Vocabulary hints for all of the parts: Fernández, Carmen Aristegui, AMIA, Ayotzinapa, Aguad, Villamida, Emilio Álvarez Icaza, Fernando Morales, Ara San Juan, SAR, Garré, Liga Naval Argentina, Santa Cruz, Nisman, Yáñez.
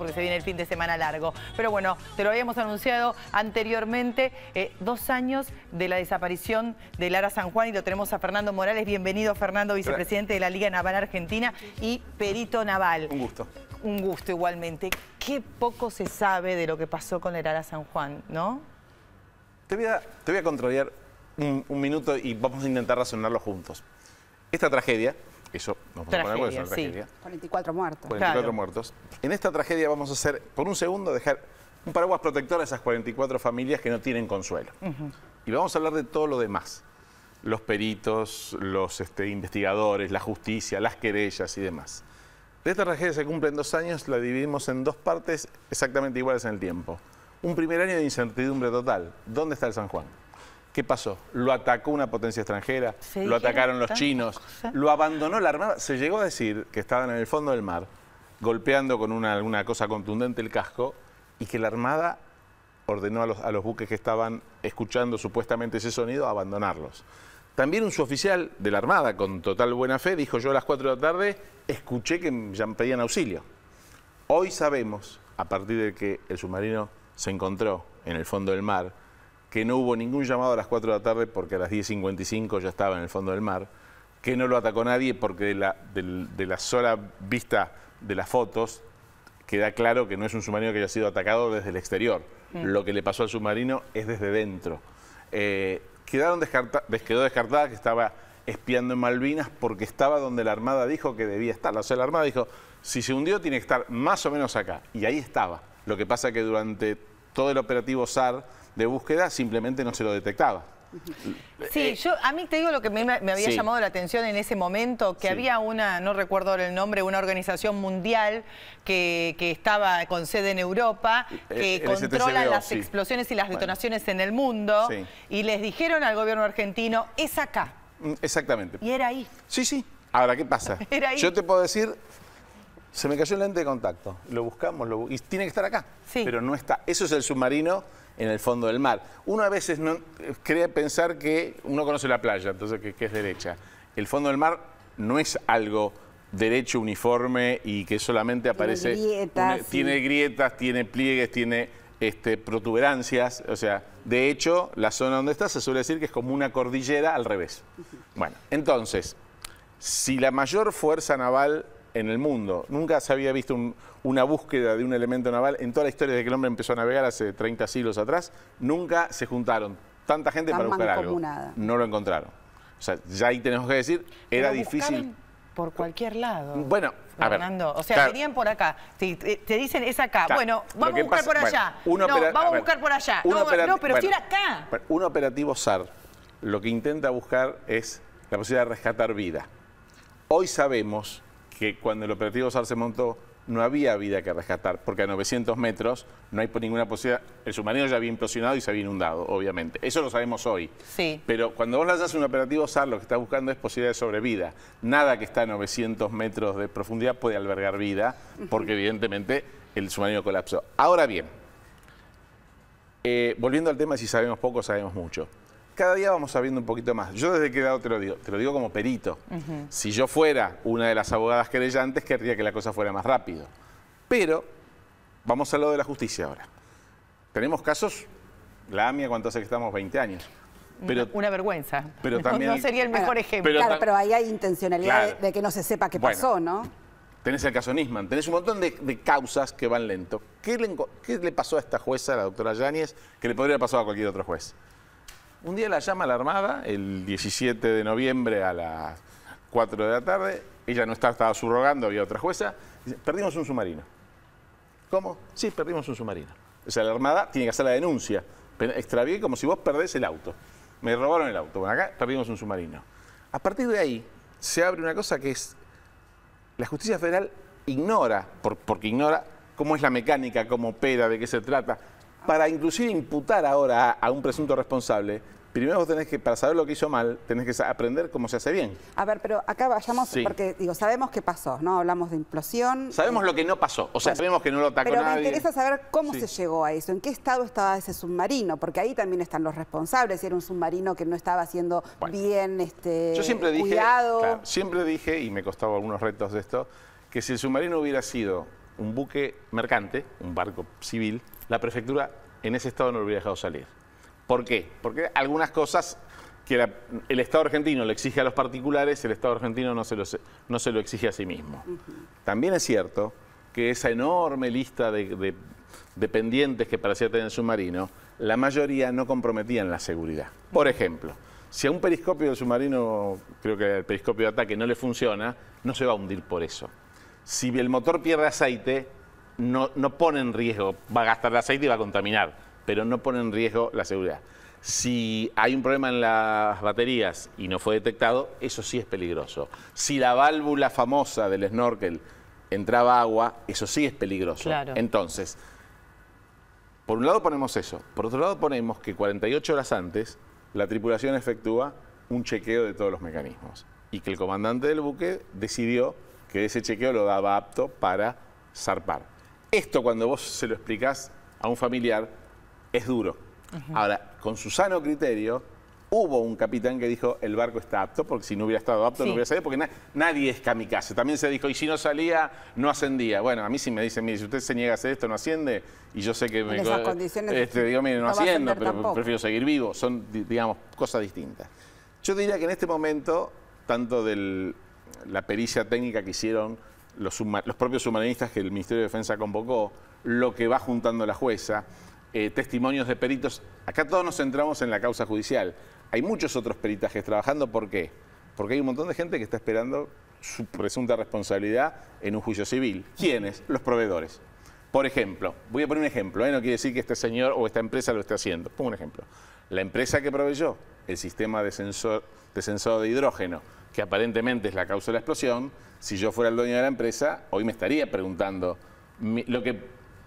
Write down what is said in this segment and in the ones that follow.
porque se viene el fin de semana largo. Pero bueno, te lo habíamos anunciado anteriormente, 2 años de la desaparición del Ara San Juan, y lo tenemos a Fernando Morales. Bienvenido, Fernando, vicepresidente de la Liga Naval Argentina y perito naval. Un gusto. Un gusto igualmente. Qué poco se sabe de lo que pasó con el Ara San Juan, ¿no? Te voy a contrariar un minuto y vamos a intentar razonarlo juntos. Esta tragedia, eso nos vamos a poner algo, es una tragedia. 44 muertos. 44 claro. muertos. En esta tragedia vamos a hacer, por un segundo, dejar un paraguas protector a esas 44 familias que no tienen consuelo. Y vamos a hablar de todo lo demás. Los peritos, los investigadores, la justicia, las querellas y demás. De esta tragedia se cumplen 2 años, la dividimos en 2 partes exactamente iguales en el tiempo. Un primer año de incertidumbre total. ¿Dónde está el San Juan? ¿Qué pasó? ¿Lo atacó una potencia extranjera? ¿Lo atacaron los chinos? ¿Lo abandonó la Armada? Se llegó a decir que estaban en el fondo del mar, golpeando con alguna cosa contundente el casco, y que la Armada ordenó a los buques que estaban escuchando supuestamente ese sonido a abandonarlos. También un suboficial de la Armada, con total buena fe, dijo: yo a las 4 de la tarde escuché que ya me pedían auxilio. Hoy sabemos, a partir de que el submarino se encontró en el fondo del mar, que no hubo ningún llamado a las 4 de la tarde porque a las 10:55 ya estaba en el fondo del mar, que no lo atacó nadie porque de la sola vista de las fotos queda claro que no es un submarino que haya sido atacado desde el exterior. Lo que le pasó al submarino es desde dentro. Quedó descartada que estaba espiando en Malvinas porque estaba donde la Armada dijo que debía estar. O sea, la Armada dijo, si se hundió tiene que estar más o menos acá. Y ahí estaba. Lo que pasa que durante todo el operativo SAR de búsqueda simplemente no se lo detectaba. Sí, a mí te digo lo que me había llamado la atención en ese momento, que había una, no recuerdo el nombre, una organización mundial que estaba con sede en Europa, que controla las explosiones y las detonaciones en el mundo, y les dijeron al gobierno argentino, es acá. Exactamente. Y era ahí. Sí, sí. Ahora, ¿qué pasa? Era ahí. Yo te puedo decir, se me cayó el lente de contacto, lo buscamos, y tiene que estar acá, pero no está. Eso es el submarino en el fondo del mar. Uno a veces no, cree pensar que uno conoce la playa, entonces que es derecha. El fondo del mar no es algo derecho, uniforme y que solamente aparece... Tiene grietas. Tiene grietas, tiene pliegues, tiene protuberancias. O sea, de hecho, la zona donde está se suele decir que es como una cordillera al revés. Bueno, entonces, si la mayor fuerza naval en el mundo, nunca se había visto una búsqueda de un elemento naval en toda la historia desde que el hombre empezó a navegar hace 30 siglos atrás, nunca se juntaron tanta gente para buscar algo. No lo encontraron. O sea, ya ahí tenemos que decir, era difícil. Por cualquier lado. Bueno, Fernando, a ver, o sea, venían por acá. Te dicen, es acá. Bueno, vamos a buscar por allá. No, vamos a buscar por allá. No, pero si era acá. Un operativo SAR lo que intenta buscar es la posibilidad de rescatar vida. Hoy sabemos que cuando el operativo SAR se montó no había vida que rescatar, porque a 900 metros no hay por ninguna posibilidad. El submarino ya había implosionado y se había inundado, obviamente. Eso lo sabemos hoy. Pero cuando vos lanzás un operativo SAR, lo que está buscando es posibilidad de sobrevida. Nada que está a 900 metros de profundidad puede albergar vida, porque evidentemente el submarino colapsó. Ahora bien, volviendo al tema, si sabemos poco, sabemos mucho. Cada día vamos sabiendo un poquito más. Yo desde qué lado te lo digo como perito. Si yo fuera una de las abogadas querellantes, querría que la cosa fuera más rápido. Pero vamos al lado de la justicia ahora. Tenemos casos, la AMIA, ¿cuánto hace que estamos? 20 años. Pero, una vergüenza. Pero también, no sería el mejor ejemplo. Claro, pero ahí hay intencionalidad de que no se sepa qué pasó, ¿no? Tenés el caso Nisman, tenés un montón de causas que van lento. ¿Qué le pasó a esta jueza, la doctora Yáñez, que le podría haber pasado a cualquier otro juez? Un día la llama a la Armada, el 17 de noviembre a las 4 de la tarde, ella no estaba subrogando, había otra jueza, dice, perdimos un submarino. ¿Cómo? Sí, perdimos un submarino. O sea, la Armada tiene que hacer la denuncia. Extravié como si vos perdés el auto. Me robaron el auto. Bueno, acá perdimos un submarino. A partir de ahí se abre una cosa que es, la justicia federal ignora, porque ignora cómo es la mecánica, cómo opera, de qué se trata. Para inclusive imputar ahora a un presunto responsable, primero vos tenés que, para saber lo que hizo mal, tenés que aprender cómo se hace bien. A ver, pero acá vayamos, porque digo, sabemos qué pasó, ¿no? Hablamos de implosión. Sabemos lo que no pasó, o sea, sabemos que no lo atacó nadie. Pero me interesa saber cómo se llegó a eso, en qué estado estaba ese submarino, porque ahí también están los responsables, si era un submarino que no estaba siendo bien yo siempre dije, cuidado. Claro, siempre dije, y me costaba algunos retos de esto, que si el submarino hubiera sido un buque mercante, un barco civil, la prefectura en ese estado no lo hubiera dejado salir. ¿Por qué? Porque algunas cosas que el Estado argentino le exige a los particulares, el Estado argentino no se lo exige a sí mismo. Uh-huh. También es cierto que esa enorme lista de pendientes que parecía tener el submarino, la mayoría no comprometían la seguridad. Por ejemplo, si a un periscopio del submarino, creo que el periscopio de ataque no le funciona, no se va a hundir por eso. Si el motor pierde aceite, no pone en riesgo, va a gastar el aceite y va a contaminar, pero no pone en riesgo la seguridad. Si hay un problema en las baterías y no fue detectado, eso sí es peligroso. Si la válvula famosa del snorkel entraba agua, eso sí es peligroso. Claro. Entonces, por un lado ponemos eso, por otro lado ponemos que 48 horas antes la tripulación efectúa un chequeo de todos los mecanismos y que el comandante del buque decidió que ese chequeo lo daba apto para zarpar. Esto cuando vos se lo explicás a un familiar es duro. Uh-huh. Ahora, con su sano criterio, hubo un capitán que dijo el barco está apto, porque si no hubiera estado apto no hubiera salido, porque nadie es kamikaze. También se dijo, y si no salía, no ascendía. Bueno, a mí sí me dicen, mire, si usted se niega a hacer esto, no asciende, y yo sé que me digo, mire, no asciendo, pero tampoco prefiero seguir vivo. Son, digamos, cosas distintas. Yo diría que en este momento, tanto de la pericia técnica que hicieron los propios submarinistas que el Ministerio de Defensa convocó, lo que va juntando la jueza, testimonios de peritos, acá todos nos centramos en la causa judicial. Hay muchos otros peritajes trabajando, ¿por qué? Porque hay un montón de gente que está esperando su presunta responsabilidad en un juicio civil. ¿Quiénes? Los proveedores. Por ejemplo, voy a poner un ejemplo, no quiere decir que este señor o esta empresa lo esté haciendo. Pongo un ejemplo. La empresa que proveyó el sistema de sensor de hidrógeno, que aparentemente es la causa de la explosión, si yo fuera el dueño de la empresa, hoy me estaría preguntando,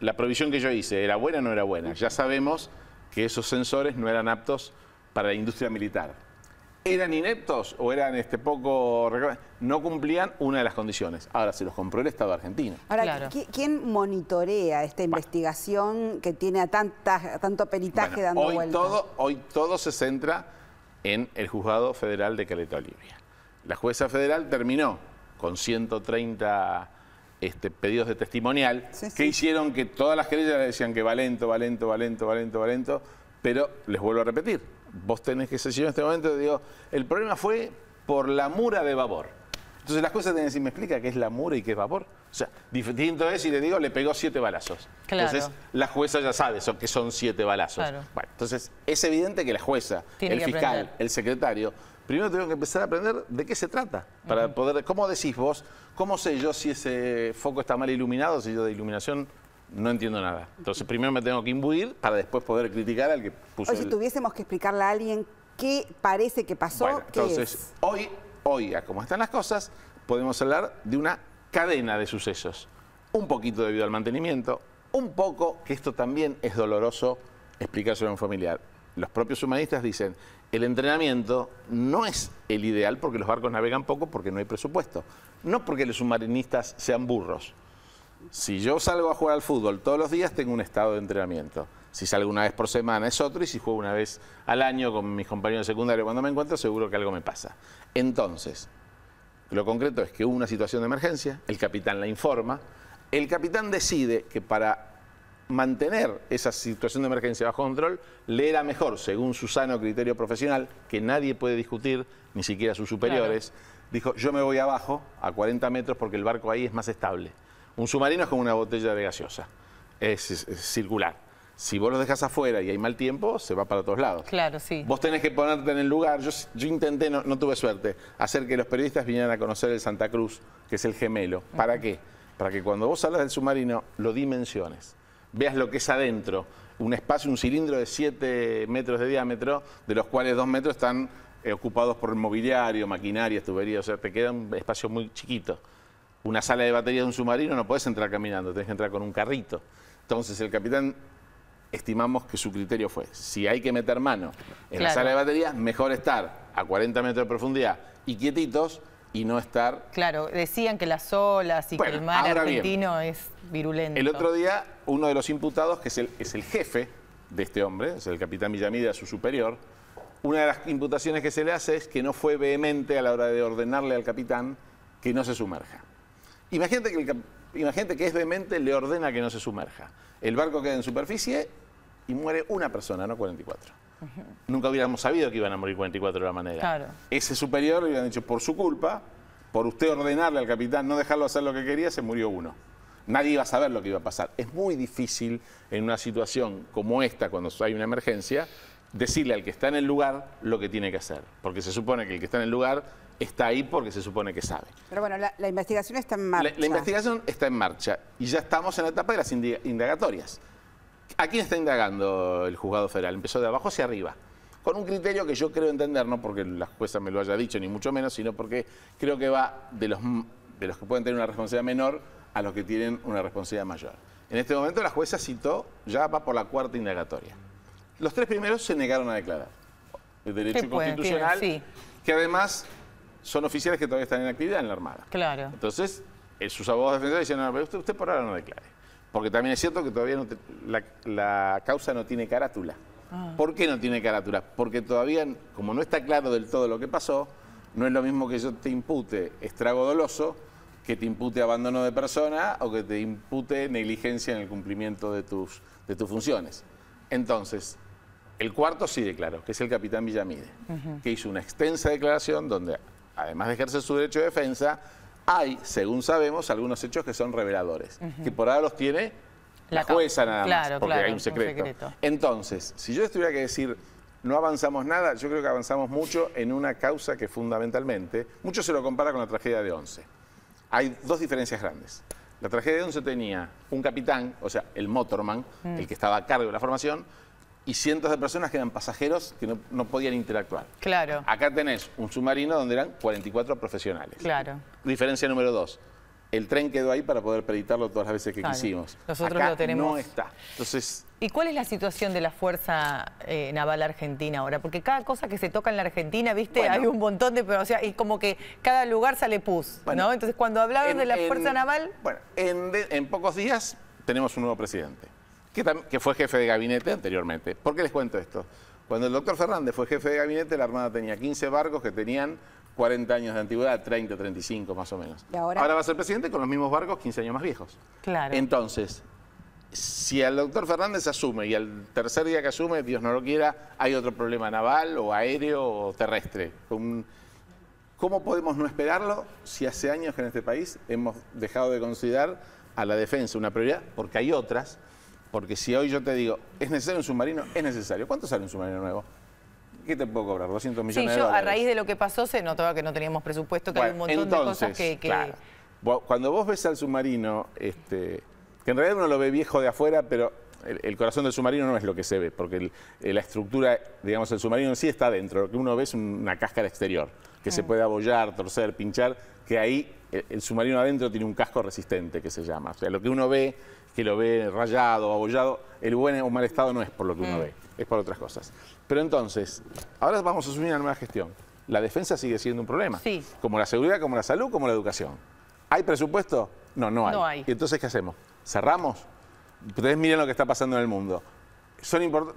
la provisión que yo hice, ¿era buena o no era buena? Ya sabemos que esos sensores no eran aptos para la industria militar. ¿Eran ineptos o eran poco? No cumplían una de las condiciones. Ahora se los compró el Estado argentino. Ahora, claro. ¿Quién monitorea esta investigación que tiene a tanto peritaje dando vueltas? Hoy todo se centra en el Juzgado Federal de Caleta Olivia. La jueza federal terminó con 130... pedidos de testimonial, que hicieron que todas las querellas le decían que va lento, va lento, va lento, va lento, va lento, pero les vuelvo a repetir, vos tenés que ser yo en este momento, digo, el problema fue por la mura de babor. Entonces las cosas tienen que decir, ¿me explica qué es la mura y qué es babor? O sea, distinto es, y le digo, le pegó 7 balazos. Claro. Entonces la jueza ya sabe que son 7 balazos. Claro. Bueno, entonces es evidente que la jueza, tiene el fiscal, el secretario, primero tengo que empezar a aprender de qué se trata, para poder, ¿cómo decís vos? ¿Cómo sé yo si ese foco está mal iluminado? Si yo de iluminación no entiendo nada. Entonces primero me tengo que imbuir para después poder criticar al que puso. Hoy si tuviésemos que explicarle a alguien qué parece que pasó, entonces, hoy, a cómo están las cosas, podemos hablar de una cadena de sucesos. Un poquito debido al mantenimiento, un poco, que esto también es doloroso explicárselo a un familiar. Los propios humanistas dicen, el entrenamiento no es el ideal porque los barcos navegan poco porque no hay presupuesto. No porque los submarinistas sean burros. Si yo salgo a jugar al fútbol todos los días, tengo un estado de entrenamiento. Si salgo una vez por semana es otro, y si juego una vez al año con mis compañeros de secundario cuando me encuentro, seguro que algo me pasa. Entonces, lo concreto es que hubo una situación de emergencia, el capitán la informa, el capitán decide que para mantener esa situación de emergencia bajo control le era mejor, según su sano criterio profesional, que nadie puede discutir, ni siquiera sus superiores, dijo, yo me voy abajo a 40 metros porque el barco ahí es más estable. Un submarino es como una botella de gaseosa, es circular. Si vos lo dejás afuera y hay mal tiempo, se va para todos lados. Claro, sí. Vos tenés que ponerte en el lugar. Yo intenté, no tuve suerte, hacer que los periodistas vinieran a conocer el Santa Cruz, que es el gemelo. ¿Para qué? Para que cuando vos hablas del submarino, lo dimensiones. Veas lo que es adentro, un espacio, un cilindro de 7 metros de diámetro, de los cuales 2 metros están ocupados por mobiliario, maquinaria, tubería, o sea, te queda un espacio muy chiquito. Una sala de baterías de un submarino no podés entrar caminando, tenés que entrar con un carrito. Entonces el capitán, estimamos que su criterio fue, si hay que meter mano en la sala de baterías, mejor estar a 40 metros de profundidad y quietitos, y no estar... Claro, decían que las olas y que el mar argentino es virulento. El otro día, uno de los imputados, que es el jefe de este hombre, es el capitán Villamida, su superior, una de las imputaciones que se le hace es que no fue vehemente a la hora de ordenarle al capitán que no se sumerja. Imagínate que el, imagínate que es vehemente, le ordena que no se sumerja. El barco queda en superficie y muere una persona, no 44. Uh-huh. Nunca hubiéramos sabido que iban a morir 44 de la manera. Claro. Ese superior le hubieran dicho, por su culpa, por usted ordenarle al capitán no dejarlo hacer lo que quería, se murió uno. Nadie iba a saber lo que iba a pasar. Es muy difícil en una situación como esta, cuando hay una emergencia, decirle al que está en el lugar lo que tiene que hacer. Porque se supone que el que está en el lugar está ahí porque se supone que sabe. Pero bueno, la investigación está en marcha. La investigación está en marcha y ya estamos en la etapa de las indagatorias. ¿A quién está indagando el juzgado federal? Empezó de abajo hacia arriba. Con un criterio que yo creo entender, no porque la jueza me lo haya dicho, ni mucho menos, sino porque creo que va de los que pueden tener una responsabilidad menor a los que tienen una responsabilidad mayor. En este momento la jueza citó, ya va por la cuarta indagatoria. Los tres primeros se negaron a declarar. El derecho constitucional, tienen, sí, que además son oficiales que todavía están en actividad en la Armada. Claro. Entonces, sus abogados defensores dicen, no, pero usted por ahora no declare. Porque también es cierto que todavía no la causa no tiene carátula. Ah. ¿Por qué no tiene carátula? Porque todavía, como no está claro del todo lo que pasó, no es lo mismo que yo te impute estrago doloso, que te impute abandono de persona o que te impute negligencia en el cumplimiento de tus funciones. Entonces, el cuarto sí declaró, que es el capitán Villamide, que hizo una extensa declaración donde, además de ejercer su derecho de defensa, hay, según sabemos, algunos hechos que son reveladores, que por ahora los tiene la jueza nada más, claro, porque claro, hay un secreto. Entonces, si yo tuviera que decir, no avanzamos nada, yo creo que avanzamos mucho en una causa que fundamentalmente, mucho se lo compara con la tragedia de Once. Hay dos diferencias grandes. La tragedia de Once tenía un capitán, o sea, el motorman, el que estaba a cargo de la formación, y cientos de personas que eran pasajeros que no podían interactuar. Claro. Acá tenés un submarino donde eran 44 profesionales. Claro. Diferencia número 2. El tren quedó ahí para poder peritarlo todas las veces que quisimos. Nosotros acá lo tenemos. No está. Entonces, ¿y cuál es la situación de la Fuerza Naval Argentina ahora? Porque cada cosa que se toca en la Argentina, viste, bueno, hay un montón de... O sea, es como que cada lugar sale pus, bueno, ¿no? Entonces, cuando hablaban de la Fuerza Naval... Bueno, en pocos días tenemos un nuevo presidente, que fue jefe de gabinete anteriormente. ¿Por qué les cuento esto? Cuando el doctor Fernández fue jefe de gabinete, la Armada tenía 15 barcos que tenían 40 años de antigüedad, 30, 35 más o menos. ¿Y ahora? Ahora va a ser presidente con los mismos barcos, 15 años más viejos. Claro. Entonces, si al doctor Fernández asume y al tercer día que asume, Dios no lo quiera, hay otro problema naval o aéreo o terrestre. ¿Cómo podemos no esperarlo si hace años que en este país hemos dejado de considerar a la defensa una prioridad? Porque hay otras. Porque si hoy yo te digo, ¿es necesario un submarino? Es necesario. ¿Cuánto sale un submarino nuevo? ¿Qué te puedo cobrar? 200 millones de dólares. A raíz de lo que pasó se notaba que no teníamos presupuesto, que había un montón de cosas que... Claro. Cuando vos ves al submarino, que en realidad uno lo ve viejo de afuera, pero el corazón del submarino no es lo que se ve, porque la estructura, digamos, el submarino en sí está dentro. Lo que uno ve es una cáscara exterior, que se puede abollar, torcer, pinchar, que ahí el submarino adentro tiene un casco resistente, que se llama. O sea, lo que uno ve, que lo ve rayado, abollado, el buen o mal estado no es por lo que uno ve, es por otras cosas. Pero entonces, ahora vamos a asumir una nueva gestión. La defensa sigue siendo un problema, sí, como la seguridad, como la salud, como la educación. ¿Hay presupuesto? No, no hay. No hay. ¿Y entonces qué hacemos? ¿Cerramos? Ustedes miren lo que está pasando en el mundo.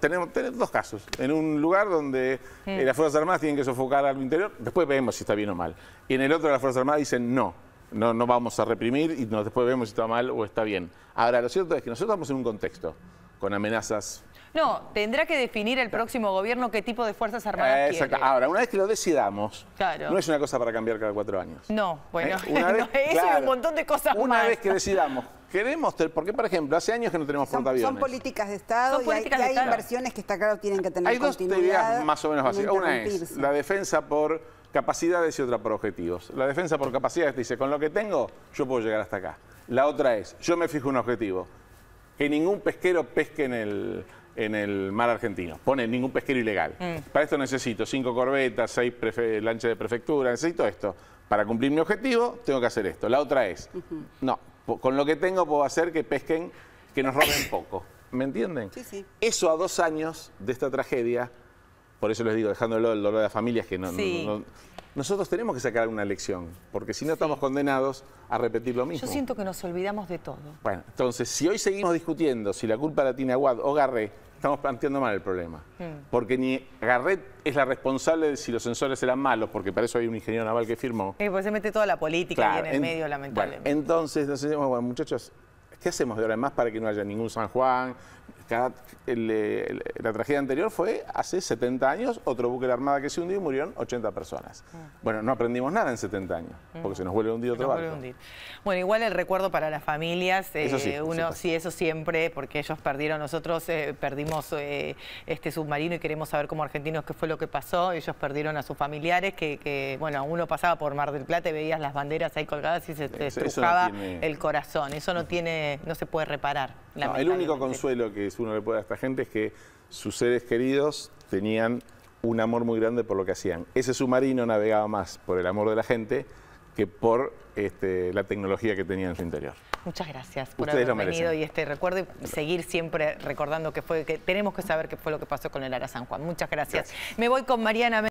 Tenemos dos casos. En un lugar donde las Fuerzas Armadas tienen que sofocar al interior, después vemos si está bien o mal. Y en el otro las Fuerzas Armadas dicen no vamos a reprimir y después vemos si está mal o está bien. Ahora, lo cierto es que nosotros estamos en un contexto con amenazas. No, tendrá que definir el próximo gobierno qué tipo de Fuerzas Armadas quiere. Ahora, una vez que lo decidamos, no es una cosa para cambiar cada 4 años. No, bueno, eso es un montón de cosas más. Una vez que decidamos, queremos, porque por ejemplo, hace años que no tenemos portaaviones. Son políticas de Estado y hay inversiones que está claro tienen que tener continuidad. Hay dos teorías más o menos básicas. Una es la defensa por capacidades y otra por objetivos. La defensa por capacidades te dice, con lo que tengo, yo puedo llegar hasta acá. La otra es, yo me fijo un objetivo, que ningún pesquero pesque en el mar argentino, pone ningún pesquero ilegal. Para esto necesito 5 corbetas, 6 lanchas de prefectura, necesito esto. Para cumplir mi objetivo, tengo que hacer esto. La otra es, con lo que tengo puedo hacer que pesquen, que nos roben poco. ¿Me entienden? Sí, sí. Eso a 2 años de esta tragedia, por eso les digo, dejándolo el dolor de las familias que no. Nosotros tenemos que sacar una lección, porque si no estamos condenados a repetir lo mismo. Yo siento que nos olvidamos de todo. Bueno, entonces, si hoy seguimos discutiendo si la culpa la tiene Aguad o Garré, estamos planteando mal el problema. Porque ni Garré es la responsable de si los sensores eran malos, porque para eso hay un ingeniero naval que firmó. Y pues se mete toda la política ahí en el medio, lamentablemente. Bueno, entonces nos decimos, bueno, muchachos, ¿qué hacemos de ahora en más para que no haya ningún San Juan? La tragedia anterior fue hace 70 años, otro buque de la Armada que se hundió y murieron 80 personas. Bueno, no aprendimos nada en 70 años, porque se nos vuelve a hundir otro barco. Bueno, igual el recuerdo para las familias, eso sí, uno, sí, eso siempre, porque ellos perdieron, nosotros perdimos este submarino y queremos saber como argentinos qué fue lo que pasó. Ellos perdieron a sus familiares, que bueno, uno pasaba por Mar del Plata y veías las banderas ahí colgadas y se te estrujaba el corazón. Eso no tiene, no se puede reparar. No, el único consuelo que uno le puede a esta gente es que sus seres queridos tenían un amor muy grande por lo que hacían. Ese submarino navegaba más por el amor de la gente que por la tecnología que tenía en su interior. Muchas gracias por haber venido y este recuerdo y seguir siempre recordando que tenemos que saber qué fue lo que pasó con el Ara San Juan. Muchas gracias. Me voy con Mariana.